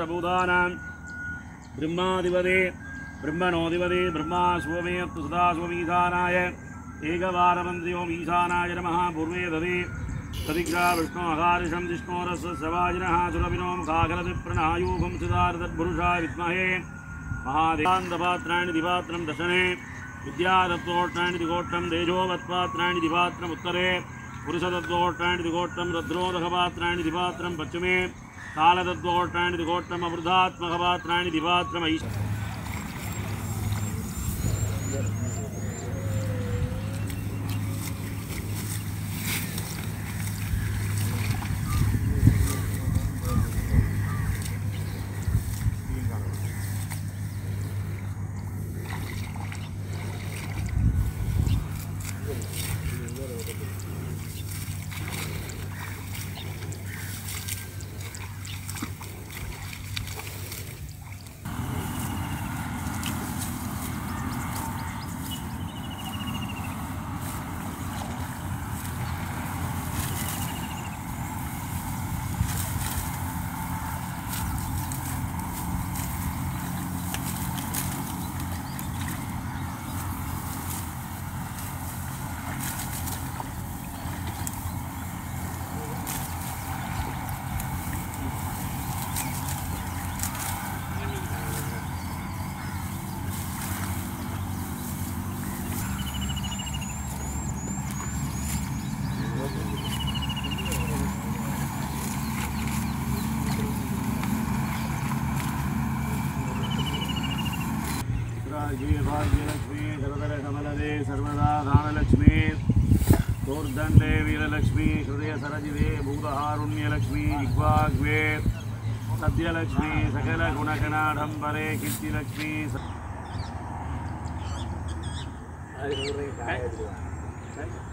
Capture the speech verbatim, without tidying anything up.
सर्वभूतानां ब्रह्मादिपदे ब्रह्मणोदिपदे ब्रह्मा स्वमेऽस्तु सदा स्वमीशानाय एकवारमन्त्र्योम् ईशानाय नमः पूर्वे दधे सदिग्रा विष्णोऽहर्षं जिष्णोरसवाजिनः सुरभिनो मुखाकलविप्रणायूभं सिद्धार्थतत्पुरुषाय विद्महे महादेवान्दपात्राणि दिपात्रं दशने विद्यादत्तोष्टाणि दिगोष्ठं तेजोवत्पात्राणि दिपात्रम् उत्तरे पुरुषतत्त्वोष्टाणि दिगोष्ठं रद्रोदकपात्राणि दिपात्रं पश्चिमे कालतत्त्वोष्टाणि दिगोष्ठम् अवृद्धात्मकपात्राणि दिपात्रमयि भाग्यलक्ष्मी शरदर कमलदे सर्वदा धामलक्ष्मी दोर्दंडे वीरलक्ष्मी हृदय सरजिदे भूतहारुण्यलक्ष्मी जिह्वाग्वे सद्यलक्ष्मी सकल गुणकणाडंबरे कीर्तिलक्ष्मी स